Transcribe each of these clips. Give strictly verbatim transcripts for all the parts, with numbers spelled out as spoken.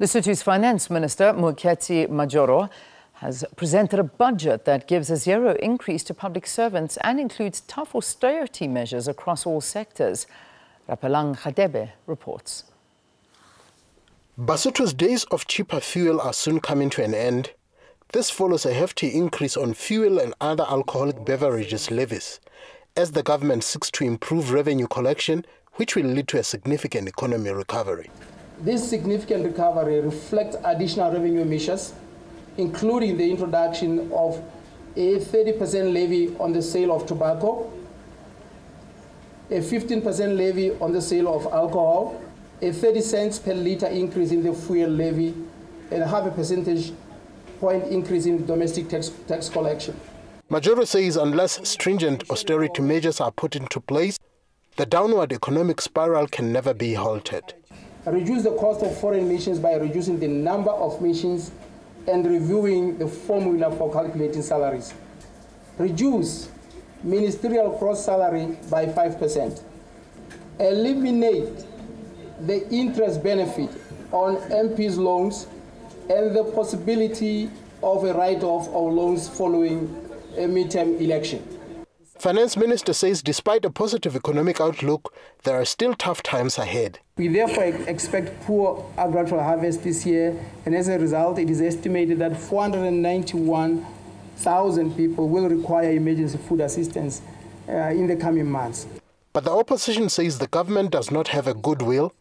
Lesotho's Finance Minister, Moeketsi Majoro, has presented a budget that gives a zero increase to public servants and includes tough austerity measures across all sectors. Rapelang Radebe reports. Basotho's days of cheaper fuel are soon coming to an end. This follows a hefty increase on fuel and other alcoholic beverages levies, as the government seeks to improve revenue collection, which will lead to a significant economy recovery. This significant recovery reflects additional revenue measures, including the introduction of a thirty percent levy on the sale of tobacco, a fifteen percent levy on the sale of alcohol, a thirty cents per litre increase in the fuel levy, and a half a percentage point increase in domestic tax, tax collection. Majoro says unless stringent austerity measures are put into place, the downward economic spiral can never be halted. Reduce the cost of foreign missions by reducing the number of missions and reviewing the formula for calculating salaries. Reduce ministerial gross salary by five percent. Eliminate the interest benefit on M Ps' loans and the possibility of a write-off of loans following a midterm election. Finance Minister says despite a positive economic outlook, there are still tough times ahead. We therefore expect poor agricultural harvest this year, and as a result, it is estimated that four hundred ninety-one thousand people will require emergency food assistance uh, in the coming months. But the opposition says the government does not have a goodwill,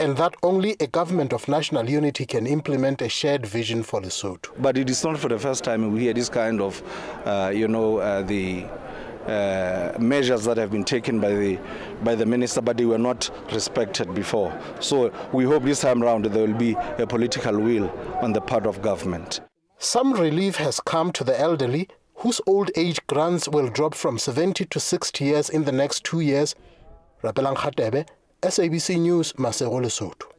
and that only a government of national unity can implement a shared vision for Lesotho. But it is not for the first time we hear this kind of, uh, you know, uh, the... Uh, measures that have been taken by the by the minister, but they were not respected before. So we hope this time round there will be a political will on the part of government. Some relief has come to the elderly, whose old age grants will drop from seventy to sixty years in the next two years. Rapelang Radebe, S A B C News, Maseru, Lesotho.